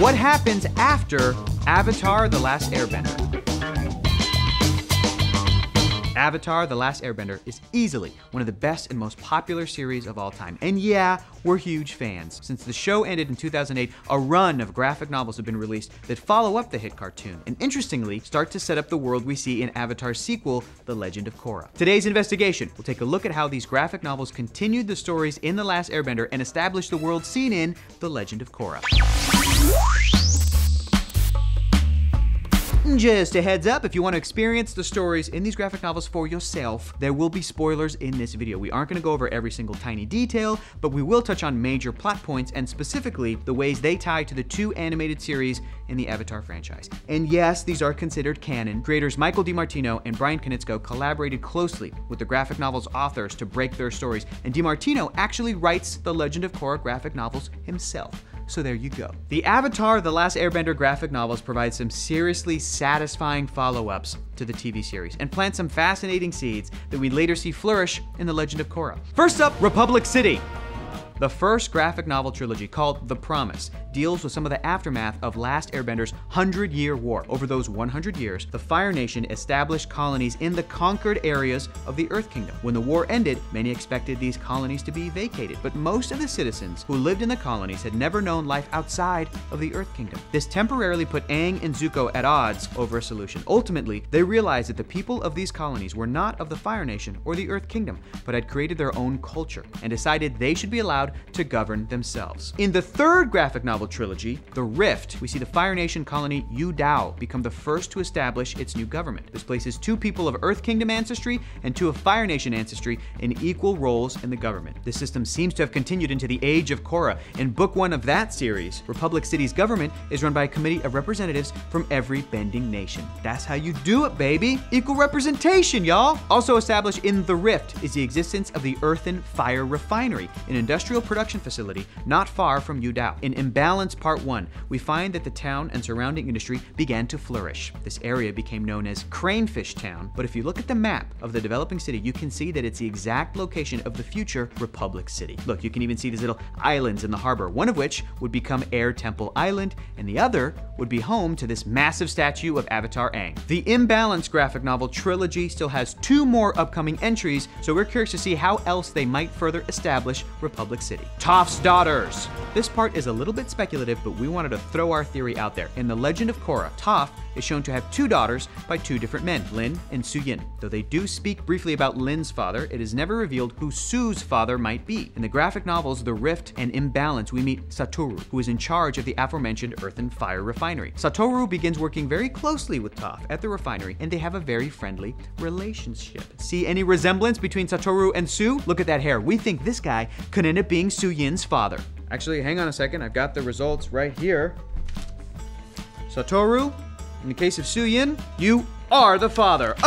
What happens after Avatar: The Last Airbender? Avatar: The Last Airbender is easily one of the best and most popular series of all time. And yeah, we're huge fans. Since the show ended in 2008, a run of graphic novels have been released that follow up the hit cartoon, and interestingly, start to set up the world we see in Avatar's sequel, The Legend of Korra. Today's investigation will take a look at how these graphic novels continued the stories in The Last Airbender and established the world seen in The Legend of Korra. Just a heads up, if you want to experience the stories in these graphic novels for yourself, there will be spoilers in this video. We aren't going to go over every single tiny detail, but we will touch on major plot points and specifically the ways they tie to the two animated series in the Avatar franchise. And yes, these are considered canon. Creators Michael DiMartino and Bryan Konietzko collaborated closely with the graphic novel's authors to break their stories, and DiMartino actually writes The Legend of Korra graphic novels himself. So there you go. The Avatar: The Last Airbender graphic novels provide some seriously satisfying follow-ups to the TV series and plant some fascinating seeds that we later see flourish in The Legend of Korra. First up, Republic City. The first graphic novel trilogy, called The Promise, deals with some of the aftermath of Last Airbender's 100-year war. Over those 100 years, the Fire Nation established colonies in the conquered areas of the Earth Kingdom. When the war ended, many expected these colonies to be vacated, but most of the citizens who lived in the colonies had never known life outside of the Earth Kingdom. This temporarily put Aang and Zuko at odds over a solution. Ultimately, they realized that the people of these colonies were not of the Fire Nation or the Earth Kingdom, but had created their own culture and decided they should be allowed to govern themselves. In the third graphic novel trilogy, The Rift, we see the Fire Nation colony Yu Dao become the first to establish its new government. This places two people of Earth Kingdom ancestry and two of Fire Nation ancestry in equal roles in the government. This system seems to have continued into the Age of Korra. In book one of that series, Republic City's government is run by a committee of representatives from every bending nation. That's how you do it, baby. Equal representation, y'all. Also established in The Rift is the existence of the Earthen Fire Refinery, an industrial production facility not far from Yu Dao. In Imbalance Part 1, we find that the town and surrounding industry began to flourish. This area became known as Cranefish Town, but if you look at the map of the developing city, you can see that it's the exact location of the future Republic City. Look, you can even see these little islands in the harbor, one of which would become Air Temple Island, and the other would be home to this massive statue of Avatar Aang. The Imbalance graphic novel trilogy still has two more upcoming entries, so we're curious to see how else they might further establish Republic City. Toph's daughters. This part is a little bit speculative, but we wanted to throw our theory out there. In The Legend of Korra, Toph is shown to have two daughters by two different men, Lin and Suyin. Though they do speak briefly about Lin's father, it is never revealed who Su's father might be. In the graphic novels The Rift and Imbalance, we meet Satoru, who is in charge of the aforementioned Earthen Fire Refinery. Satoru begins working very closely with Toph at the refinery, and they have a very friendly relationship. See any resemblance between Satoru and Su? Look at that hair. We think this guy could end up being Suyin's father. Actually, hang on a second. I've got the results right here. Satoru, in the case of Suyin, you are the father. All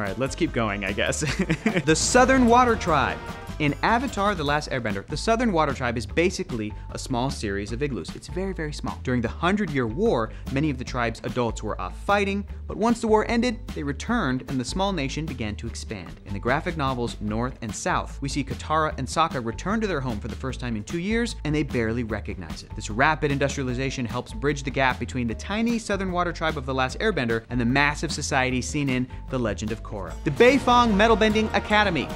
right, let's keep going, I guess. The Southern Water Tribe. In Avatar: The Last Airbender, the Southern Water Tribe is basically a small series of igloos. It's very, very small. During the 100-year war, many of the tribe's adults were off fighting, but once the war ended, they returned and the small nation began to expand. In the graphic novels North and South, we see Katara and Sokka return to their home for the first time in 2 years, and they barely recognize it. This rapid industrialization helps bridge the gap between the tiny Southern Water Tribe of The Last Airbender and the massive society seen in The Legend of Korra. The Beifong Metalbending Academy.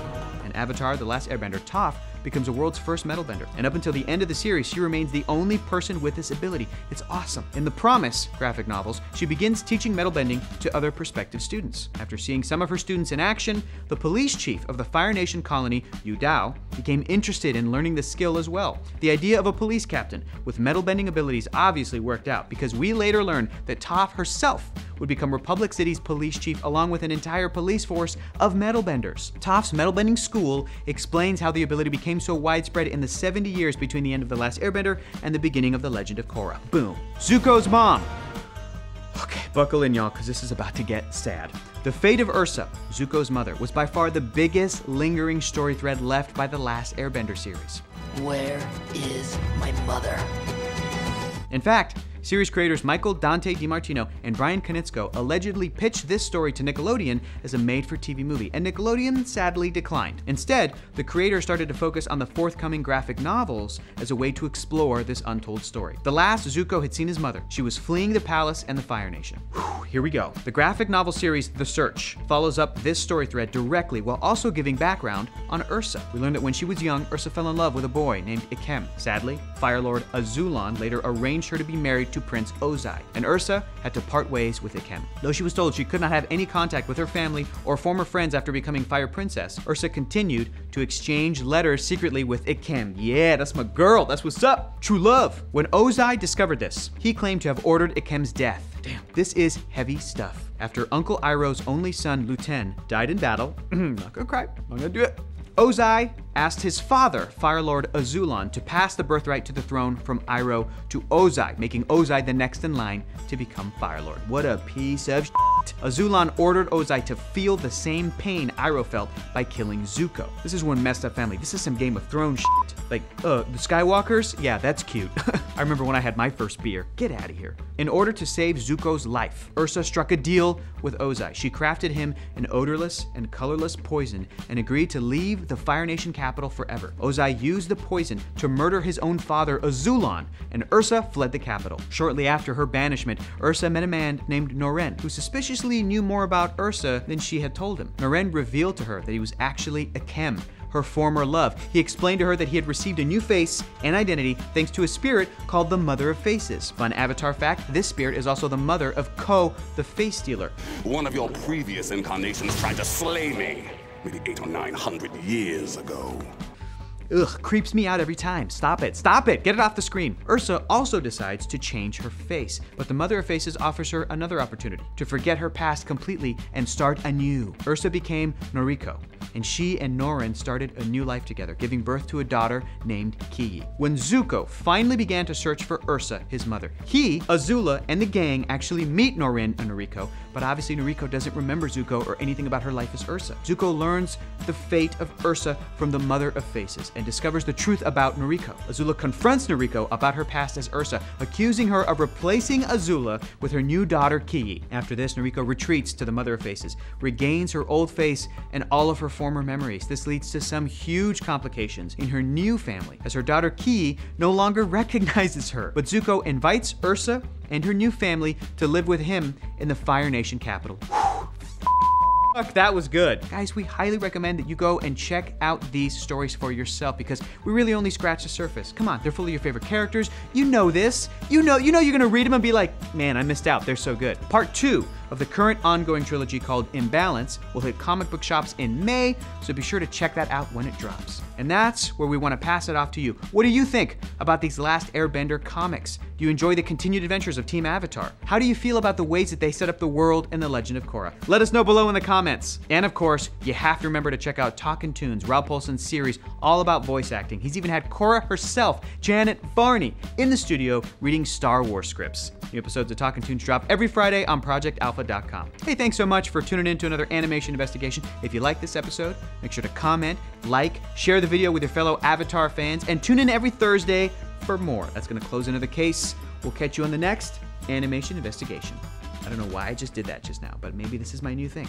Avatar: The Last Airbender, Toph becomes the world's first metalbender, and up until the end of the series, she remains the only person with this ability. It's awesome. In The Promise graphic novels, she begins teaching metalbending to other prospective students. After seeing some of her students in action, the police chief of the Fire Nation colony, Yu Dao, became interested in learning the skill as well. The idea of a police captain with metalbending abilities obviously worked out, because we later learn that Toph herself would become Republic City's police chief, along with an entire police force of metalbenders. Toph's metalbending school explains how the ability became so widespread in the 70 years between the end of The Last Airbender and the beginning of The Legend of Korra. Boom. Zuko's mom. Okay, buckle in, y'all, because this is about to get sad. The fate of Ursa, Zuko's mother, was by far the biggest lingering story thread left by The Last Airbender series. Where is my mother? In fact, Series creators Michael DiMartino and Bryan Konietzko allegedly pitched this story to Nickelodeon as a made-for-TV movie, and Nickelodeon sadly declined. Instead, the creator started to focus on the forthcoming graphic novels as a way to explore this untold story. The last Zuko had seen his mother. She was fleeing the palace and the Fire Nation. Whew, here we go. The graphic novel series The Search follows up this story thread directly while also giving background on Ursa. We learned that when she was young, Ursa fell in love with a boy named Ikem. Sadly, Fire Lord Azulon later arranged her to be married to Prince Ozai, and Ursa had to part ways with Ikem. Though she was told she could not have any contact with her family or former friends after becoming Fire Princess, Ursa continued to exchange letters secretly with Ikem. Yeah, that's my girl, that's what's up, true love. When Ozai discovered this, he claimed to have ordered Ikem's death. Damn, this is heavy stuff. After Uncle Iroh's only son, Luten, died in battle, not gonna cry, not gonna do it, Ozai asked his father, Fire Lord Azulon, to pass the birthright to the throne from Iroh to Ozai, making Ozai the next in line to become Fire Lord. What a piece of shit. Azulon ordered Ozai to feel the same pain Iroh felt by killing Zuko. This is one messed up family. This is some Game of Thrones shit. Like, the Skywalkers? Yeah, that's cute. I remember when I had my first beer. Get out of here. In order to save Zuko's life, Ursa struck a deal with Ozai. She crafted him an odorless and colorless poison and agreed to leave the Fire Nation capital forever. Ozai used the poison to murder his own father, Azulon, and Ursa fled the capital. Shortly after her banishment, Ursa met a man named Noren, who suspiciously knew more about Ursa than she had told him. Noren revealed to her that he was actually Ikem, her former love. He explained to her that he had received a new face and identity thanks to a spirit called the Mother of Faces. Fun Avatar fact, this spirit is also the mother of Ko, the Face Stealer. One of your previous incarnations tried to slay me, maybe 800 or 900 years ago. Ugh, creeps me out every time. Stop it, stop it, get it off the screen. Ursa also decides to change her face, but the Mother of Faces offers her another opportunity to forget her past completely and start anew. Ursa became Noriko, and she and Noren started a new life together, giving birth to a daughter named Kiyi. When Zuko finally began to search for Ursa, his mother, he, Azula, and the gang actually meet Noren and Noriko, but obviously Noriko doesn't remember Zuko or anything about her life as Ursa. Zuko learns the fate of Ursa from the Mother of Faces and discovers the truth about Noriko. Azula confronts Noriko about her past as Ursa, accusing her of replacing Azula with her new daughter Kiyi. After this, Noriko retreats to the Mother of Faces, regains her old face and all of her former memories. This leads to some huge complications in her new family, as her daughter Kiyi no longer recognizes her. But Zuko invites Ursa and her new family to live with him in the Fire Nation capital. Fuck, that was good. Guys, we highly recommend that you go and check out these stories for yourself because we really only scratched the surface. Come on, they're full of your favorite characters. You know this. You know you're gonna read them and be like, man, I missed out, they're so good. Part 2 of the current ongoing trilogy called Imbalance will hit comic book shops in May, so be sure to check that out when it drops. And that's where we wanna pass it off to you. What do you think about these Last Airbender comics? Do you enjoy the continued adventures of Team Avatar? How do you feel about the ways that they set up the world in The Legend of Korra? Let us know below in the comments. And of course, you have to remember to check out Talking Toons, Rob Paulson's series all about voice acting. He's even had Korra herself, Janet Varney, in the studio reading Star Wars scripts. New episodes of Talking Toons drop every Friday on ProjectAlpha.com. Hey, thanks so much for tuning in to another Animation Investigation. If you like this episode, make sure to comment, like, share the video with your fellow Avatar fans, and tune in every Thursday for more. That's gonna close another case. We'll catch you on the next Animation Investigation. I don't know why I just did that just now, but maybe this is my new thing.